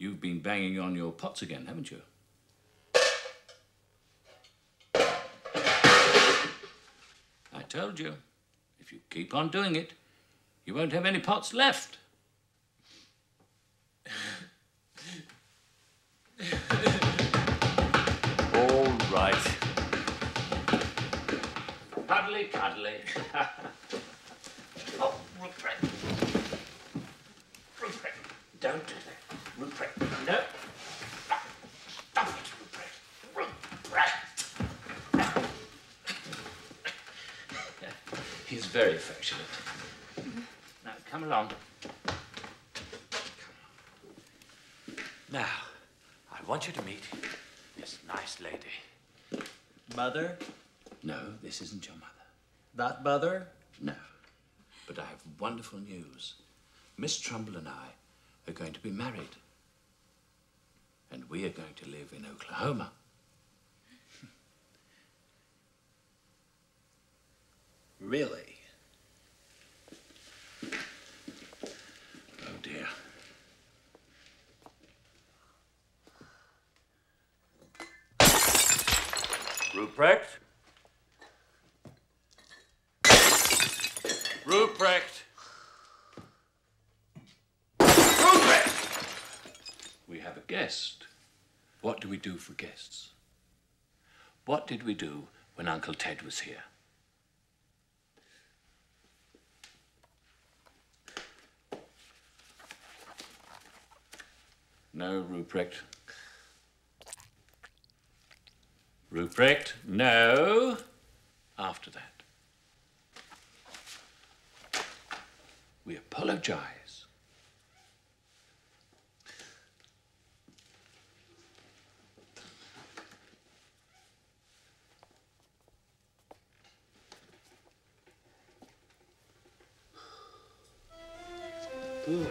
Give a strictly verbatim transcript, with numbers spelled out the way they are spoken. You've been banging on your pots again, haven't you? I told you, if you keep on doing it, you won't have any pots left. All right. Cuddly, cuddly. Oh, Ruprecht. Ruprecht, don't do that. Ruprecht, no. Stop it, Ruprecht. Ruprecht. Yeah, he's very affectionate. Mm-hmm. Now, come along. Come along. Now, I want you to meet this nice lady. Mother? No, this isn't your mother. Not mother? No. But I have wonderful news. Miss Trumbull and I are going to be married. And we are going to live in Oklahoma. Really? Oh, dear. Ruprecht? Ruprecht! Ruprecht! We have a guest. What do we do for guests? What did we do when Uncle Ted was here? No, Ruprecht. Ruprecht, no. After that. We apologize. Ooh.